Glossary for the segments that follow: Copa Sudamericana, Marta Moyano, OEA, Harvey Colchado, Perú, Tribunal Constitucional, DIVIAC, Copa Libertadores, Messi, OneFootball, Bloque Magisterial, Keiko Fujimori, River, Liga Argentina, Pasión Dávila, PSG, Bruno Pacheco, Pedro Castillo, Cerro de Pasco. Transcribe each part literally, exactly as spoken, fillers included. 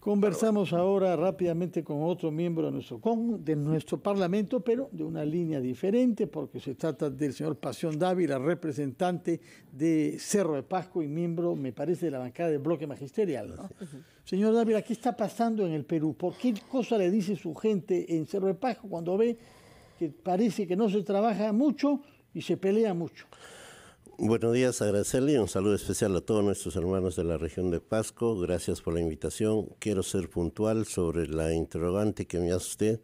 Conversamos ahora rápidamente con otro miembro de nuestro, con, de nuestro Parlamento, pero de una línea diferente, porque se trata del señor Pasión Dávila, representante de Cerro de Pasco y miembro, me parece, de la bancada del Bloque Magisterial, ¿no? Uh-huh. Señor Dávila, ¿qué está pasando en el Perú? ¿Por qué cosa le dice su gente en Cerro de Pasco cuando ve que parece que no se trabaja mucho y se pelea mucho? Buenos días, agradecerle y un saludo especial a todos nuestros hermanos de la región de Pasco. Gracias por la invitación. Quiero ser puntual sobre la interrogante que me hace usted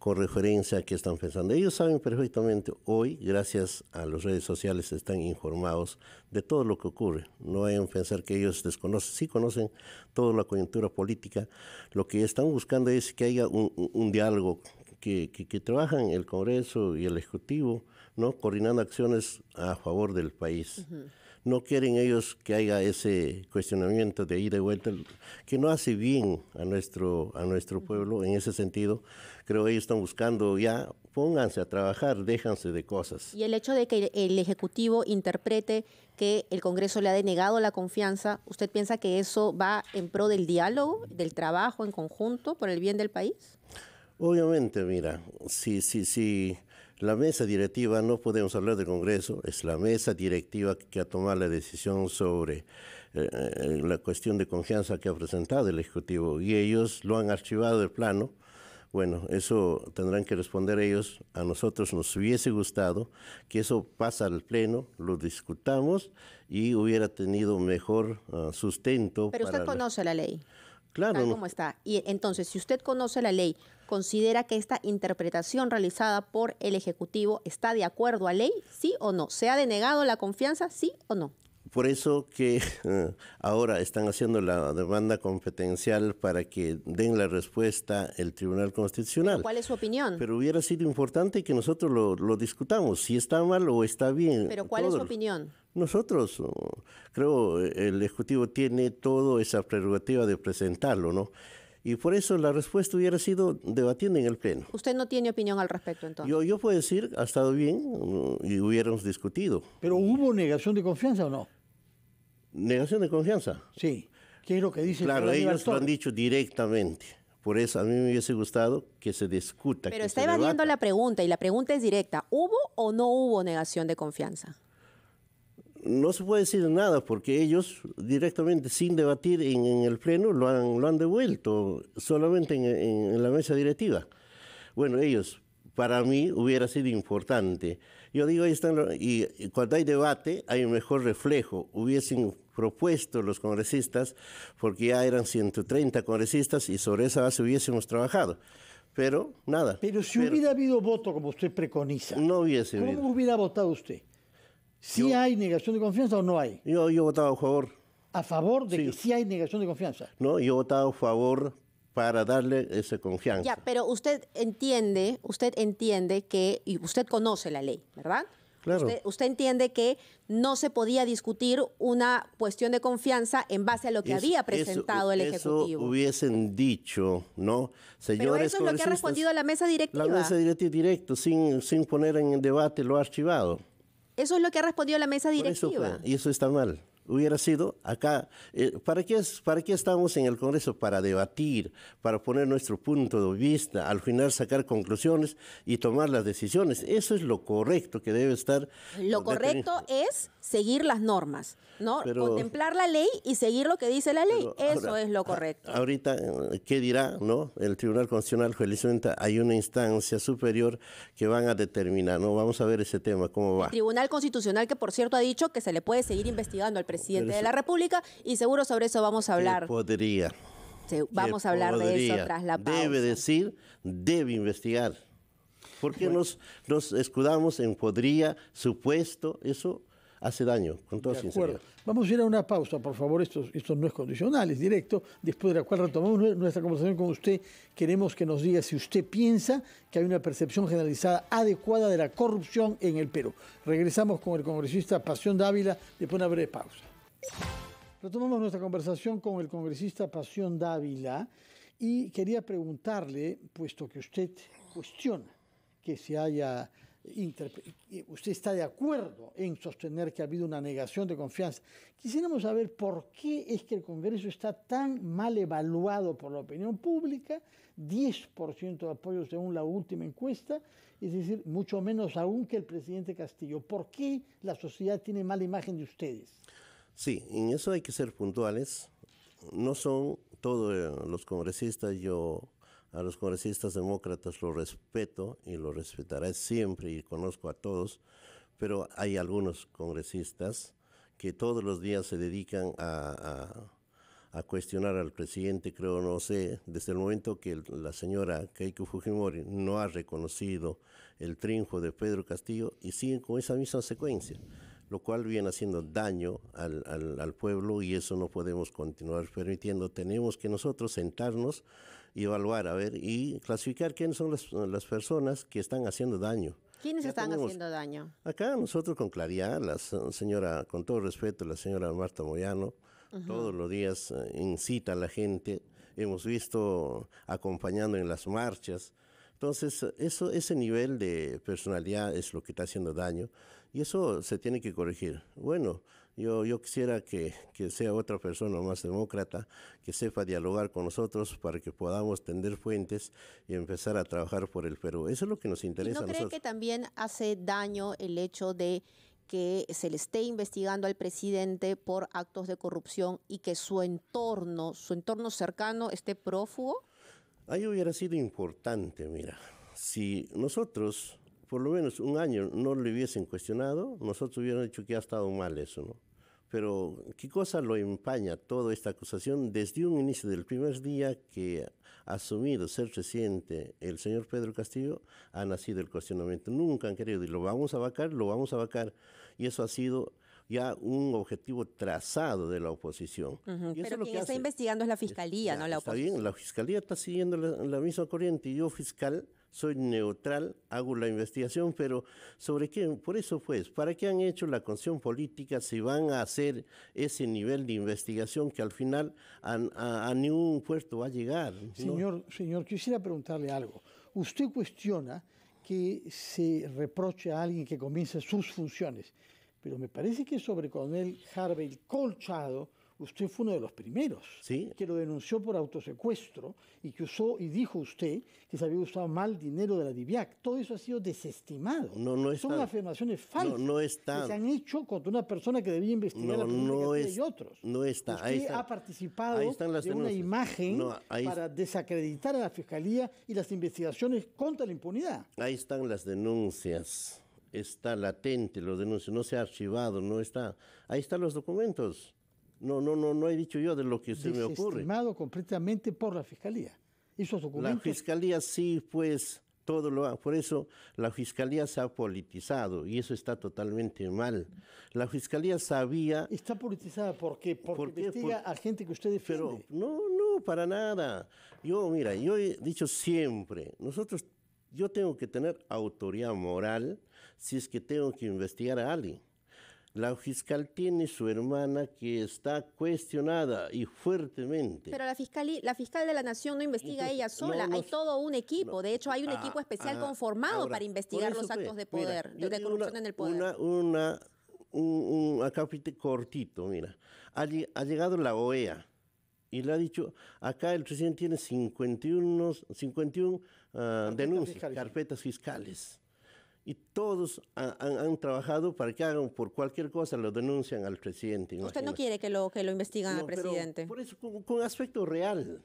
con referencia a qué están pensando. Ellos saben perfectamente, hoy, gracias a las redes sociales, están informados de todo lo que ocurre. No vayan a pensar que ellos desconocen, sí conocen toda la coyuntura política. Lo que están buscando es que haya un, un diálogo, que, que, que trabajan el Congreso y el Ejecutivo, ¿no? Coordinando acciones a favor del país. Uh-huh. No quieren ellos que haya ese cuestionamiento de ida y vuelta, que no hace bien a nuestro, a nuestro pueblo. En ese sentido, creo que ellos están buscando ya, pónganse a trabajar, déjense de cosas. Y el hecho de que el Ejecutivo interprete que el Congreso le ha denegado la confianza, ¿usted piensa que eso va en pro del diálogo, del trabajo en conjunto, por el bien del país? Obviamente, mira, sí, sí, sí. La mesa directiva, no podemos hablar del Congreso, es la mesa directiva que ha tomado la decisión sobre eh, la cuestión de confianza que ha presentado el Ejecutivo, y ellos lo han archivado del plano. Bueno, eso tendrán que responder ellos. A nosotros nos hubiese gustado que eso pasa al Pleno, lo discutamos y hubiera tenido mejor uh, sustento. Pero para usted conoce la, la ley. Claro. Tal como está. Y entonces, si usted conoce la ley, ¿considera que esta interpretación realizada por el Ejecutivo está de acuerdo a ley, sí o no? ¿Se ha denegado la confianza, sí o no? Por eso que eh, ahora están haciendo la demanda competencial para que den la respuesta el Tribunal Constitucional. ¿Cuál es su opinión? Pero hubiera sido importante que nosotros lo, lo discutamos, si está mal o está bien. ¿Pero cuál todo. es su opinión? Nosotros, creo, el Ejecutivo tiene toda esa prerrogativa de presentarlo, ¿no? Y por eso la respuesta hubiera sido debatiendo en el Pleno. ¿Usted no tiene opinión al respecto, entonces? Yo, yo puedo decir, ha estado bien y hubiéramos discutido. ¿Pero hubo negación de confianza o no? ¿Negación de confianza? Sí. ¿Qué es lo que dice el Tribunal? Claro, ellos lo han dicho directamente. Por eso a mí me hubiese gustado que se discuta. Pero está evadiendo la pregunta, y la pregunta es directa. ¿Hubo o no hubo negación de confianza? No se puede decir nada porque ellos directamente, sin debatir en, en el Pleno, lo han, lo han devuelto solamente en, en, en la mesa directiva. Bueno, ellos, para mí, hubiera sido importante. Yo digo, ahí están, y, y cuando hay debate, hay un mejor reflejo. Hubiesen propuesto los congresistas, porque ya eran ciento treinta congresistas, y sobre esa base hubiésemos trabajado. Pero nada. Pero si pero, hubiera habido voto, como usted preconiza, no hubiese ¿cómo habido. hubiera votado usted? ¿Sí yo, hay negación de confianza o no hay? Yo, yo he votado a favor. ¿A favor de sí. que sí hay negación de confianza? No, yo he votado a favor para darle esa confianza. Ya, pero usted entiende, usted entiende que, y usted conoce la ley, ¿verdad? Claro. Usted, usted entiende que no se podía discutir una cuestión de confianza en base a lo que es, había presentado eso, el Ejecutivo. Eso hubiesen dicho, ¿no? Señores, pero eso es lo que ha respondido la mesa directiva. La mesa directiva directo, sin, sin poner en debate, lo ha archivado. Eso es lo que ha respondido la mesa directiva. Eso, y eso está mal. Hubiera sido acá. Eh, ¿para qué es, para qué estamos en el Congreso? Para debatir, para poner nuestro punto de vista, al final sacar conclusiones y tomar las decisiones. Eso es lo correcto que debe estar. Lo correcto es seguir las normas, ¿no? Pero, contemplar la ley y seguir lo que dice la ley. Eso ahora, es lo correcto. A, ahorita, ¿qué dirá, no? El Tribunal Constitucional, felizmente, hay una instancia superior que van a determinar, ¿no? Vamos a ver ese tema, cómo va. El Tribunal Constitucional, que por cierto ha dicho que se le puede seguir investigando al presidente. presidente de la República, y seguro sobre eso vamos a hablar. Podría. Sí, vamos a hablar podría. de eso tras la pausa. Debe decir, debe investigar. ¿Por qué bueno. nos, nos escudamos en podría, supuesto? Eso hace daño, con toda sinceridad. Vamos a ir a una pausa, por favor. Esto, esto no es condicional, es directo, después de la cual retomamos nuestra conversación con usted. Queremos que nos diga si usted piensa que hay una percepción generalizada adecuada de la corrupción en el Perú. Regresamos con el congresista Pasión Dávila después de una breve pausa. Retomamos nuestra conversación con el congresista Pasión Dávila y quería preguntarle, puesto que usted cuestiona que se haya usted está de acuerdo en sostener que ha habido una negación de confianza. Quisiéramos saber por qué es que el Congreso está tan mal evaluado por la opinión pública, diez por ciento de apoyo según la última encuesta, es decir, mucho menos aún que el presidente Castillo. ¿Por qué la sociedad tiene mala imagen de ustedes? Sí, en eso hay que ser puntuales. No son todos los congresistas, yo... a los congresistas demócratas los respeto y los respetaré siempre y conozco a todos, pero hay algunos congresistas que todos los días se dedican a, a, a cuestionar al presidente, creo, no sé, desde el momento que la señora Keiko Fujimori no ha reconocido el triunfo de Pedro Castillo y siguen con esa misma secuencia, lo cual viene haciendo daño al, al, al pueblo y eso no podemos continuar permitiendo. Tenemos que nosotros sentarnos y evaluar, a ver, y clasificar quiénes son las, las personas que están haciendo daño. ¿Quiénes ya están haciendo daño? Acá nosotros con claridad, la señora, con todo respeto, la señora Marta Moyano, uh-huh. todos los días incita a la gente, hemos visto acompañando en las marchas. Entonces, eso, ese nivel de personalidad es lo que está haciendo daño y eso se tiene que corregir. Bueno, yo, yo quisiera que, que sea otra persona más demócrata, que sepa dialogar con nosotros para que podamos tender puentes y empezar a trabajar por el Perú. Eso es lo que nos interesa a nosotros. ¿Y no cree que también hace daño el hecho de que se le esté investigando al presidente por actos de corrupción y que su entorno, su entorno cercano esté prófugo? Ahí hubiera sido importante, mira, si nosotros por lo menos un año no lo hubiesen cuestionado, nosotros hubiéramos dicho que ha estado mal eso, ¿no? Pero ¿qué cosa lo empaña toda esta acusación? Desde un inicio del primer día que ha asumido ser presidente el señor Pedro Castillo, ha nacido el cuestionamiento. Nunca han querido, y lo vamos a vacar, lo vamos a vacar, y eso ha sido... ya un objetivo trazado de la oposición. Uh-huh. Y pero quien está investigando es la Fiscalía, ya, no la oposición. Está bien, la Fiscalía está siguiendo la, la misma corriente. Yo, fiscal, soy neutral, hago la investigación, pero ¿sobre qué? Por eso, pues, ¿para qué han hecho la concesión política si van a hacer ese nivel de investigación que al final a, a, a ningún puerto va a llegar? Señor, ¿no? Señor, quisiera preguntarle algo. Usted cuestiona que se reproche a alguien que comienza sus funciones. Pero me parece que sobre coronel Harvey Colchado, usted fue uno de los primeros ¿sí? que lo denunció por autosecuestro y que usó, y dijo usted, que se había usado mal dinero de la D I V I A C. Todo eso ha sido desestimado. No, no Son está, afirmaciones falsas no, no está, que se han hecho contra una persona que debía investigar no, a la no es, y otros. No está. Usted ahí está, ha participado ahí están las de denuncias. Una imagen no, ahí, para desacreditar a la Fiscalía y las investigaciones contra la impunidad. Ahí están las denuncias. Está latente, los denuncios, no se ha archivado, no está. Ahí están los documentos. No, no, no, no he dicho yo de lo que se me ocurre. Desestimado completamente por la Fiscalía. Esos documentos. La Fiscalía sí, pues, todo lo ha. Por eso la Fiscalía se ha politizado y eso está totalmente mal. La Fiscalía sabía. Está politizada porque, porque ¿por qué? Investiga por... a gente que usted defiende. Pero no, no, para nada. Yo, mira, yo he dicho siempre, nosotros. Yo tengo que tener autoridad moral si es que tengo que investigar a alguien. La fiscal tiene su hermana que está cuestionada y fuertemente. Pero la fiscal, la fiscal de la Nación no investiga entonces, ella sola, no, no, hay todo un equipo. No, de hecho, hay un ah, equipo especial ah, conformado ahora, para investigar los actos pues, de poder, mira, de corrupción una, en el poder. Una, una, un, un acápite cortito, mira. Ha, ha llegado la O E A. Y le ha dicho, acá el presidente tiene cincuenta y uno, cincuenta y uno uh, carpetas denuncias, fiscales. carpetas fiscales. Y todos ha, han, han trabajado para que hagan por cualquier cosa, lo denuncian al presidente. Imagínate. Usted no quiere que lo, que lo investigan no, al presidente. Por eso, con, con aspecto real,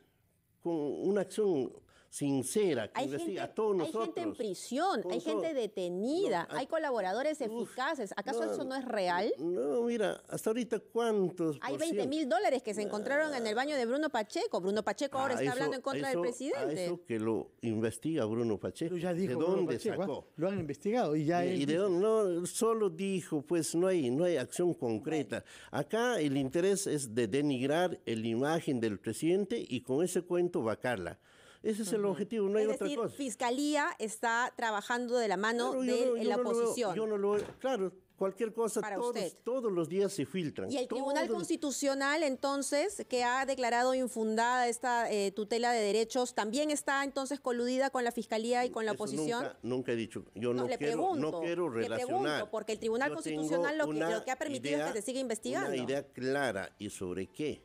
con una acción sincera, que investiga a todos nosotros. Hay gente en prisión, hay gente detenida, no, hay, hay colaboradores uf, eficaces. ¿Acaso no, eso no es real? No, mira, hasta ahorita cuántos... Hay veinte mil dólares que se encontraron ah, en el baño de Bruno Pacheco. Bruno Pacheco ahora está eso, hablando en contra eso, del presidente. Eso que lo investiga Bruno Pacheco. Ya dijo ¿de dónde Pacheco, sacó? Lo han investigado y ya... Y, y de dónde, no, solo dijo, pues no hay, no hay acción concreta. Acá el interés es de denigrar la imagen del presidente y con ese cuento vacarla. Ese es el uh-huh. objetivo, no hay es otra decir, cosa. Fiscalía está trabajando de la mano claro, de no, la no oposición. Veo, yo no lo veo, claro, Cualquier cosa, todos, todos los días se filtran. Y el Tribunal Constitucional, entonces, que ha declarado infundada esta eh, tutela de derechos, ¿también está entonces coludida con la Fiscalía y con la oposición? Nunca, nunca he dicho. Yo no, no, le quiero, pregunto, no quiero relacionar. Le pregunto, porque el Tribunal Yo Constitucional lo que, lo que ha permitido idea, es que se siga investigando. Una idea clara, ¿y sobre qué?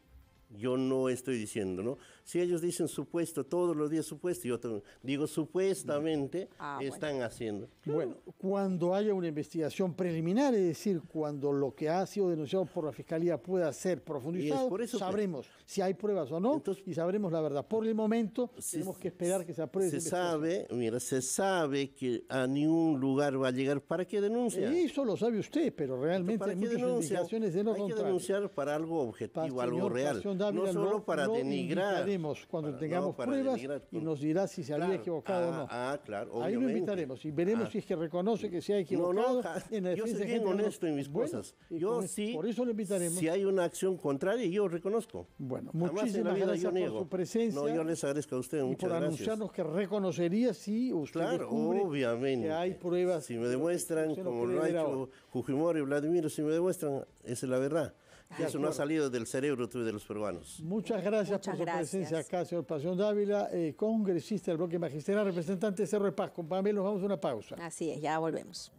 Yo no estoy diciendo, ¿no? Si ellos dicen supuesto, todos los días supuesto, yo digo supuestamente ah, están bueno. haciendo. Bueno, cuando haya una investigación preliminar, es decir, cuando lo que ha sido denunciado por la Fiscalía pueda ser profundizado, por eso sabremos que... si hay pruebas o no, entonces, y sabremos la verdad. Por el momento, se, tenemos que esperar que se apruebe. Se sabe, mira, se sabe que a ningún lugar va a llegar. ¿Para qué denuncia? Eso lo sabe usted, pero realmente hay muchas investigaciones de lo contrario. Hay que denunciar para algo objetivo, algo real. Dávila, no solo para denigrar. Cuando para, tengamos no, para pruebas denigrar, y nos dirá si se claro, había equivocado ah, o no. Ah, claro, obviamente. Ahí lo invitaremos y veremos ah, si es que reconoce que se ha equivocado. No, no, en la yo soy bien honesto en mis bueno, cosas. Yo pues, sí, por eso lo invitaremos. Si hay una acción contraria, yo reconozco. Bueno, además, muchísimas vida, gracias por niego. su presencia. No, yo les agradezco a ustedes, muchas por gracias. Anunciarnos que reconocería si usted claro, descubre obviamente. que hay pruebas. Si me demuestran, lo como lo ha hecho Fujimori y Vladimir, si me demuestran, esa es la verdad. Eso no ha salido del cerebro de los peruanos. Muchas gracias Muchas por su gracias. presencia acá, señor Pasión Dávila, eh, congresista del Bloque Magisterial, representante de Cerro de Pasco. Con Pamela, nos vamos a una pausa. Así es, ya volvemos.